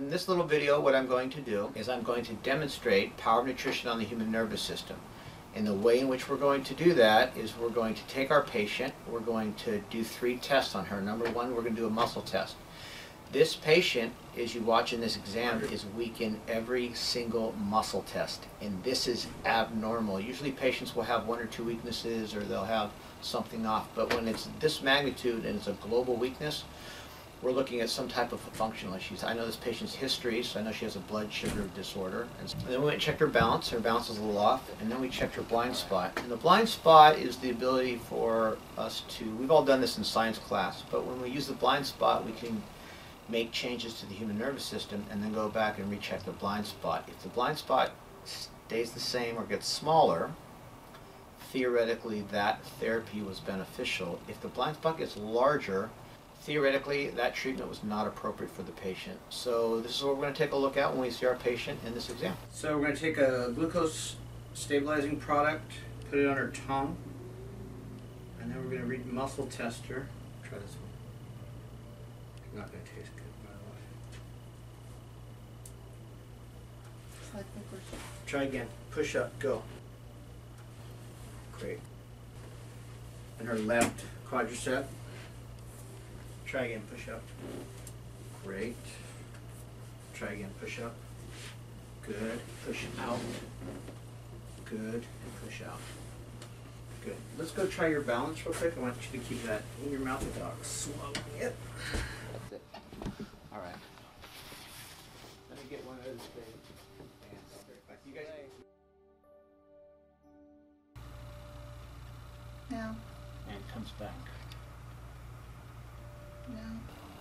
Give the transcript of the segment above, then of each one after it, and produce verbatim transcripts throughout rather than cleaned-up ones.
In this little video, what I'm going to do is I'm going to demonstrate power of nutrition on the human nervous system. And the way in which we're going to do that is we're going to take our patient, we're going to do three tests on her. Number one, we're going to do a muscle test. This patient, as you watch in this exam, is weak in every single muscle test. And this is abnormal. Usually patients will have one or two weaknesses or they'll have something off. But when it's this magnitude and it's a global weakness, we're looking at some type of functional issues. I know this patient's history, so I know she has a blood sugar disorder. And then we went and checked her balance. Her balance was a little off. And then we checked her blind spot. And the blind spot is the ability for us to, we've all done this in science class, but when we use the blind spot, we can make changes to the human nervous system and then go back and recheck the blind spot. If the blind spot stays the same or gets smaller, theoretically that therapy was beneficial. If the blind spot gets larger, theoretically, that treatment was not appropriate for the patient. So this is what we're going to take a look at when we see our patient in this exam. So we're going to take a glucose stabilizing product, put it on her tongue, and then we're going to read muscle tester. Try this one. It's not going to taste good, by the way. Try again. Push up. Go. Great. And her left quadricep. Try again, push up. Great. Try again, push up. Good. Push out. Good. And push out. Good. Let's go try your balance real quick. I want you to keep that in your mouth without swallowing it. That's it. All right. Let me get one of those things. You guys. No. And it comes back. Yeah.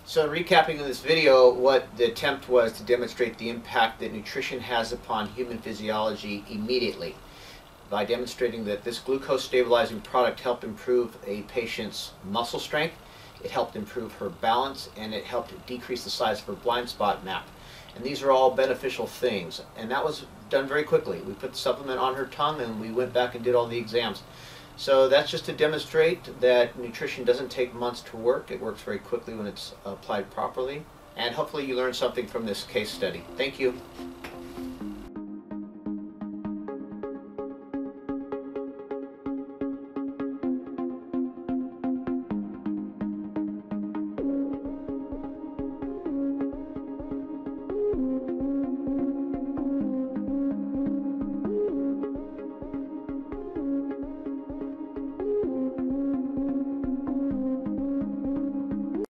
So in recapping of this video, what the attempt was to demonstrate the impact that nutrition has upon human physiology immediately by demonstrating that this glucose stabilizing product helped improve a patient's muscle strength, it helped improve her balance, and it helped decrease the size of her blind spot map. And these are all beneficial things. And that was done very quickly. We put the supplement on her tongue and we went back and did all the exams. So that's just to demonstrate that nutrition doesn't take months to work. It works very quickly when it's applied properly. And hopefully you learned something from this case study. Thank you.